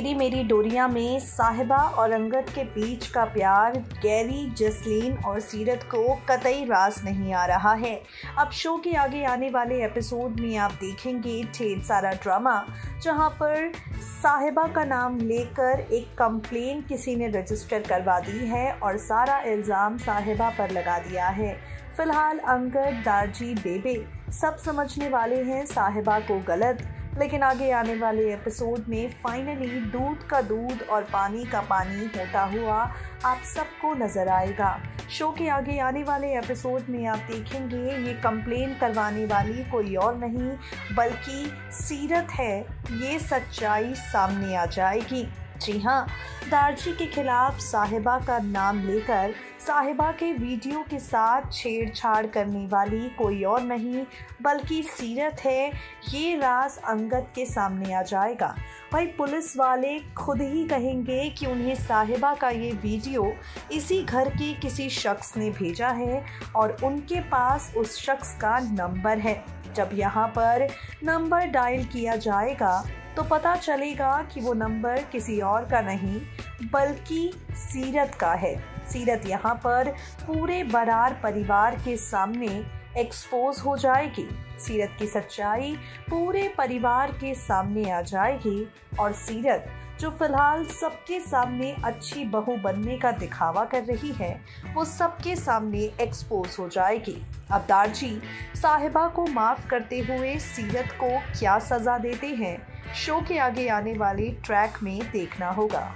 तेरी मेरी डोरियां में साहेबा और अंगद के बीच का प्यार गैरी, जसलीन और सीरत को कतई रास नहीं आ रहा है। अब शो के आगे आने वाले एपिसोड में आप देखेंगे ढेर सारा ड्रामा, जहां पर साहेबा का नाम लेकर एक कंप्लेंट किसी ने रजिस्टर करवा दी है और सारा इल्ज़ाम साहेबा पर लगा दिया है। फ़िलहाल अंगद, दार्जी, बेबे सब समझने वाले हैं साहेबा को गलत, लेकिन आगे आने वाले एपिसोड में फाइनली दूध का दूध और पानी का पानी होता हुआ आप सबको नज़र आएगा। शो के आगे आने वाले एपिसोड में आप देखेंगे ये कंप्लेन करवाने वाली कोई और नहीं बल्कि सीरत है, ये सच्चाई सामने आ जाएगी। जी हाँ, दार्जी के खिलाफ साहेबा का नाम लेकर साहेबा के वीडियो के साथ छेड़छाड़ करने वाली कोई और नहीं बल्कि सीरत है, ये राज अंगद के सामने आ जाएगा। भाई पुलिस वाले खुद ही कहेंगे कि उन्हें साहेबा का ये वीडियो इसी घर के किसी शख्स ने भेजा है और उनके पास उस शख्स का नंबर है। जब यहाँ पर नंबर डायल किया जाएगा तो पता चलेगा कि वो नंबर किसी और का नहीं बल्कि सीरत का है। सीरत यहाँ पर पूरे बरार परिवार के सामने एक्सपोज हो जाएगी। सीरत की सच्चाई पूरे परिवार के सामने आ जाएगी और सीरत जो फिलहाल सबके सामने अच्छी बहू बनने का दिखावा कर रही है, वो सबके सामने एक्सपोज हो जाएगी। अब दार्जी साहिबा को माफ़ करते हुए सीरत को क्या सज़ा देते हैं, शो के आगे आने वाले ट्रैक में देखना होगा।